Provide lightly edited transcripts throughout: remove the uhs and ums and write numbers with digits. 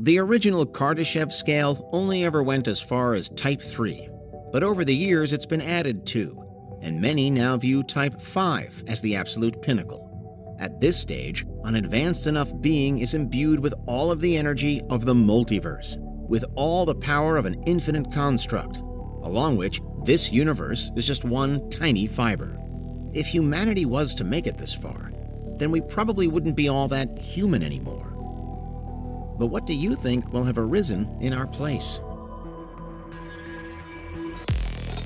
The original Kardashev scale only ever went as far as type 3, but over the years it's been added to, and many now view type 5 as the absolute pinnacle. At this stage, an advanced enough being is imbued with all of the energy of the multiverse, with all the power of an infinite construct, along which this universe is just one tiny fiber. If humanity was to make it this far, then we probably wouldn't be all that human anymore. But what do you think will have arisen in our place?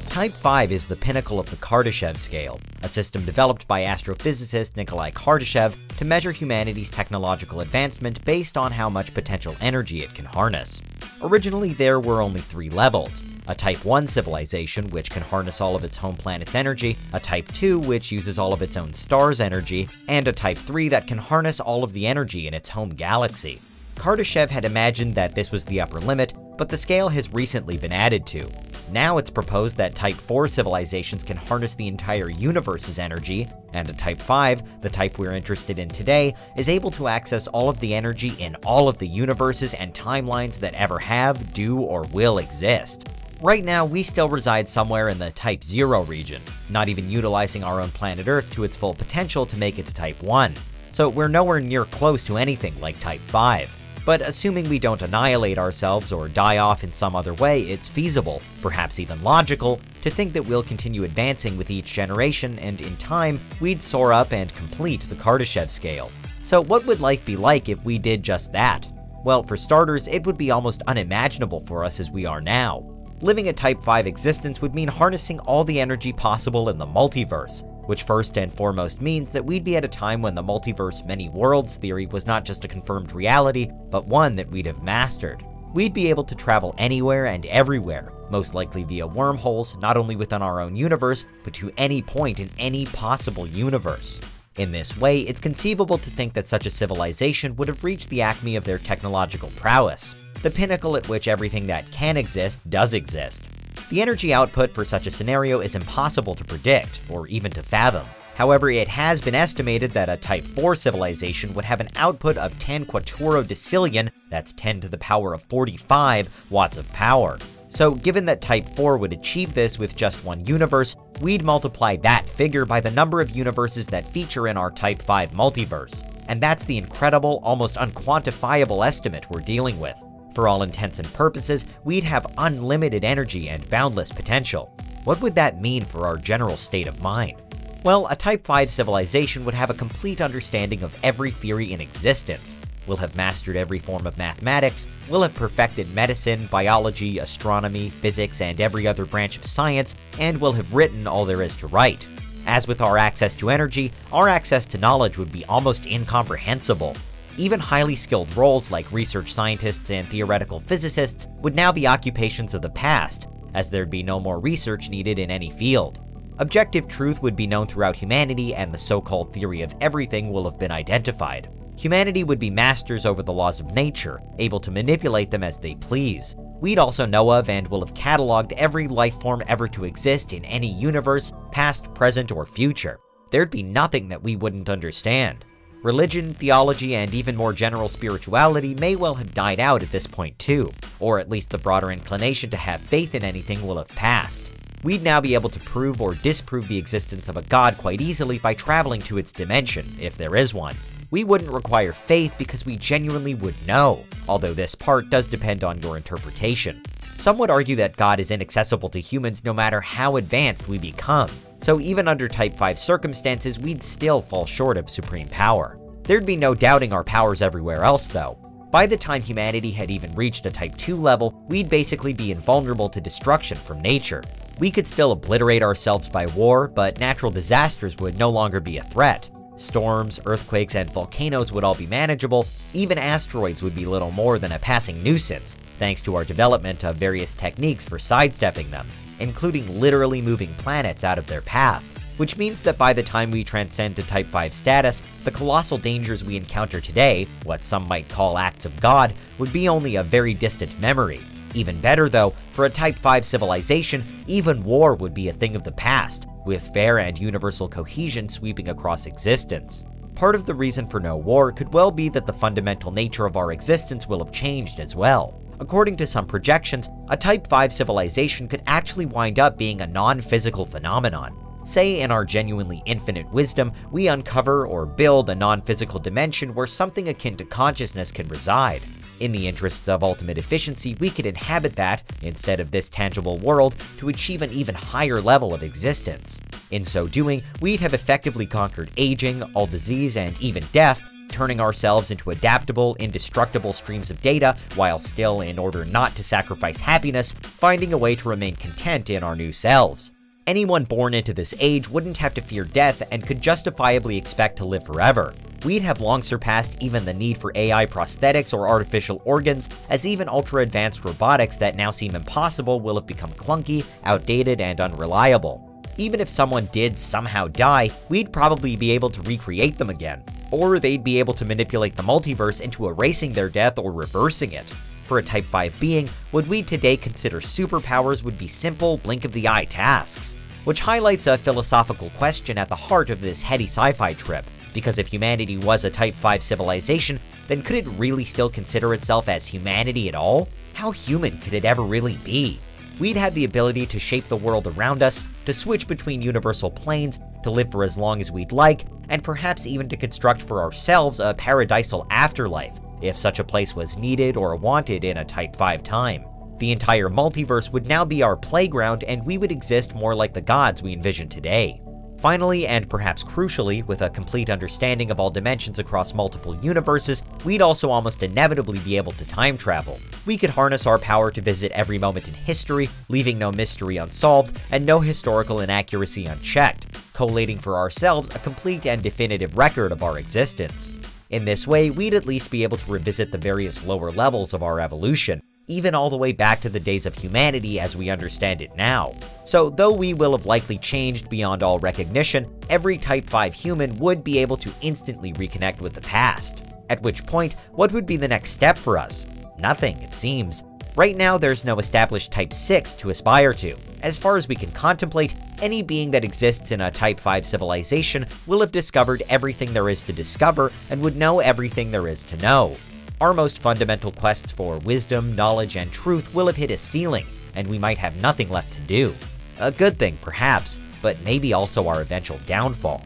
Type 5 is the pinnacle of the Kardashev scale, a system developed by astrophysicist Nikolai Kardashev to measure humanity's technological advancement based on how much potential energy it can harness. Originally, there were only 3 levels: a Type 1 civilization, which can harness all of its home planet's energy, a Type 2, which uses all of its own star's energy, and a Type 3 that can harness all of the energy in its home galaxy. Kardashev had imagined that this was the upper limit, but the scale has recently been added to. Now it's proposed that Type 4 civilizations can harness the entire universe's energy, and a Type 5, the type we're interested in today, is able to access all of the energy in all of the universes and timelines that ever have, do, or will exist. Right now, we still reside somewhere in the Type 0 region, not even utilizing our own planet Earth to its full potential to make it to Type 1. So we're nowhere near close to anything like Type 5. But assuming we don't annihilate ourselves or die off in some other way, it's feasible, perhaps even logical, to think that we'll continue advancing with each generation, and in time, we'd soar up and complete the Kardashev scale. So what would life be like if we did just that? Well, for starters, it would be almost unimaginable for us as we are now. Living a Type 5 existence would mean harnessing all the energy possible in the multiverse, which first and foremost means that we'd be at a time when the multiverse many worlds theory was not just a confirmed reality, but one that we'd have mastered. We'd be able to travel anywhere and everywhere, most likely via wormholes, not only within our own universe, but to any point in any possible universe. In this way, it's conceivable to think that such a civilization would have reached the acme of their technological prowess, the pinnacle at which everything that can exist does exist. The energy output for such a scenario is impossible to predict, or even to fathom. However, it has been estimated that a Type 4 civilization would have an output of 10 quattuordecillion, that's 10 to the power of 45, watts of power. So given that Type 4 would achieve this with just one universe, we'd multiply that figure by the number of universes that feature in our Type 5 multiverse. And that's the incredible, almost unquantifiable estimate we're dealing with. For all intents and purposes, we'd have unlimited energy and boundless potential. What would that mean for our general state of mind? Well, a Type 5 civilization would have a complete understanding of every theory in existence. We'll have mastered every form of mathematics, we'll have perfected medicine, biology, astronomy, physics, and every other branch of science, and we'll have written all there is to write. As with our access to energy, our access to knowledge would be almost incomprehensible. Even highly skilled roles like research scientists and theoretical physicists would now be occupations of the past, as there'd be no more research needed in any field. Objective truth would be known throughout humanity, and the so-called theory of everything will have been identified. Humanity would be masters over the laws of nature, able to manipulate them as they please. We'd also know of and will have cataloged every life form ever to exist in any universe, past, present, or future. There'd be nothing that we wouldn't understand. Religion, theology, and even more general spirituality may well have died out at this point too, or at least the broader inclination to have faith in anything will have passed. We'd now be able to prove or disprove the existence of a god quite easily by traveling to its dimension, if there is one. We wouldn't require faith because we genuinely would know, although this part does depend on your interpretation. Some would argue that God is inaccessible to humans no matter how advanced we become, so even under Type 5 circumstances, we'd still fall short of supreme power. There'd be no doubting our powers everywhere else, though. By the time humanity had even reached a Type 2 level, we'd basically be invulnerable to destruction from nature. We could still obliterate ourselves by war, but natural disasters would no longer be a threat. Storms, earthquakes, and volcanoes would all be manageable, even asteroids would be little more than a passing nuisance, thanks to our development of various techniques for sidestepping them, including literally moving planets out of their path. Which means that by the time we transcend to Type 5 status, the colossal dangers we encounter today, what some might call acts of God, would be only a very distant memory. Even better though, for a Type 5 civilization, even war would be a thing of the past, with fair and universal cohesion sweeping across existence. Part of the reason for no war could well be that the fundamental nature of our existence will have changed as well. According to some projections, a Type 5 civilization could actually wind up being a non-physical phenomenon. Say in our genuinely infinite wisdom, we uncover or build a non-physical dimension where something akin to consciousness can reside. In the interests of ultimate efficiency, we could inhabit that, instead of this tangible world, to achieve an even higher level of existence. In so doing, we'd have effectively conquered aging, all disease, and even death, turning ourselves into adaptable, indestructible streams of data while still, in order not to sacrifice happiness, finding a way to remain content in our new selves. Anyone born into this age wouldn't have to fear death and could justifiably expect to live forever. We'd have long surpassed even the need for AI prosthetics or artificial organs, as even ultra-advanced robotics that now seem impossible will have become clunky, outdated, and unreliable. Even if someone did somehow die, we'd probably be able to recreate them again, or they'd be able to manipulate the multiverse into erasing their death or reversing it. For a Type 5 being, what we today consider superpowers would be simple, blink-of-the-eye tasks. Which highlights a philosophical question at the heart of this heady sci-fi trip, because if humanity was a Type 5 civilization, then could it really still consider itself as humanity at all? How human could it ever really be? We'd have the ability to shape the world around us, to switch between universal planes, to live for as long as we'd like, and perhaps even to construct for ourselves a paradisal afterlife, if such a place was needed or wanted in a Type 5 time. The entire multiverse would now be our playground, and we would exist more like the gods we envision today. Finally, and perhaps crucially, with a complete understanding of all dimensions across multiple universes, we'd also almost inevitably be able to time travel. We could harness our power to visit every moment in history, leaving no mystery unsolved and no historical inaccuracy unchecked, collating for ourselves a complete and definitive record of our existence. In this way, we'd at least be able to revisit the various lower levels of our evolution, even all the way back to the days of humanity as we understand it now. So though we will have likely changed beyond all recognition, every Type 5 human would be able to instantly reconnect with the past. At which point, what would be the next step for us? Nothing, it seems. Right now, there's no established Type 6 to aspire to. As far as we can contemplate, any being that exists in a Type 5 civilization will have discovered everything there is to discover and would know everything there is to know. Our most fundamental quests for wisdom, knowledge, and truth will have hit a ceiling, and we might have nothing left to do. A good thing, perhaps, but maybe also our eventual downfall.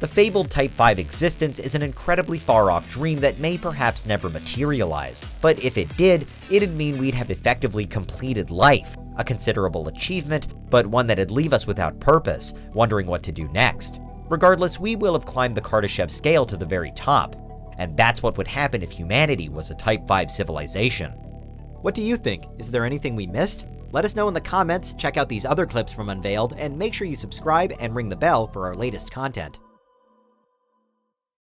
The fabled Type 5 existence is an incredibly far-off dream that may perhaps never materialize, but if it did, it'd mean we'd have effectively completed life, a considerable achievement, but one that'd leave us without purpose, wondering what to do next. Regardless, we will have climbed the Kardashev scale to the very top. And that's what would happen if humanity was a Type 5 civilization. What do you think? Is there anything we missed? Let us know in the comments, check out these other clips from Unveiled, and make sure you subscribe and ring the bell for our latest content.